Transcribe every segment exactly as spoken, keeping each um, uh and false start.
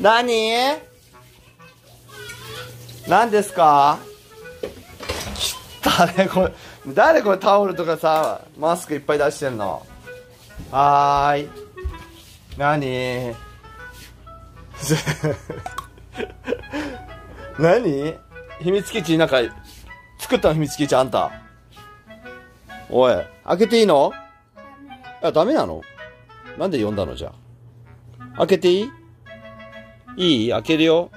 何？何ですか？汚ね、これ。誰これ、タオルとかさ、マスクいっぱい出してんの。はーい。何？何？秘密基地なんか作ったの、秘密基地あんた。おい、開けていいの？あ、ダメなの？なんで呼んだのじゃあ。開けていい？いい？開けるよ。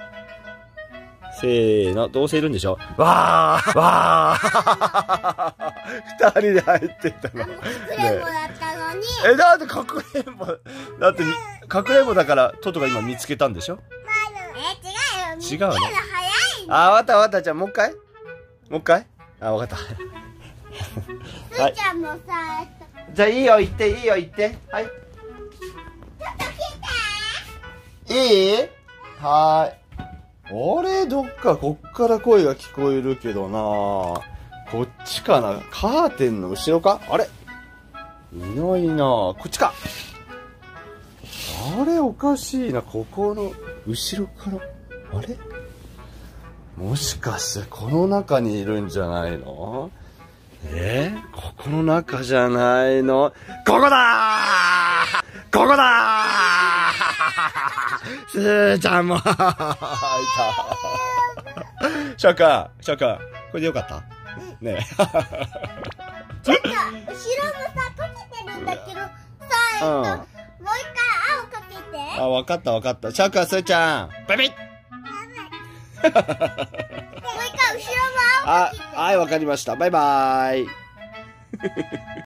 せーの、どうせいるんでしょ？わーわー二人で入ってたの。かくれんぼだったのに。え、だってかくれんぼ、だって、かくれんぼだから、トトが今見つけたんでしょ？え、違うよ。違うね。あ、わかったわかった。じゃあもう一回？もう一回？あ、わかった。はい。じゃあいいよ、行って、いいよ、行って。はい。ちょっと来て。いい？はーい。あれ、どっか、こっから声が聞こえるけどなぁ。こっちかな？カーテンの後ろか？あれ？いないなぁ。こっちか？あれ、おかしいな。ここの、後ろから。あれ？もしかして、この中にいるんじゃないの？えー、ここの中じゃないの？ここだー！ここだー！スーちゃんも開いた。ショー君、ショー君、これでよかった？ねえ。ちょっと、後ろもさ、かけてるんだけど、さあ、えっと、もう一回、青かけて。あ、わかったわかった。ショー君、スーちゃん、バイバイ！もう一回、後ろも青かけて。あ、はい、わかりました。バイバーイ。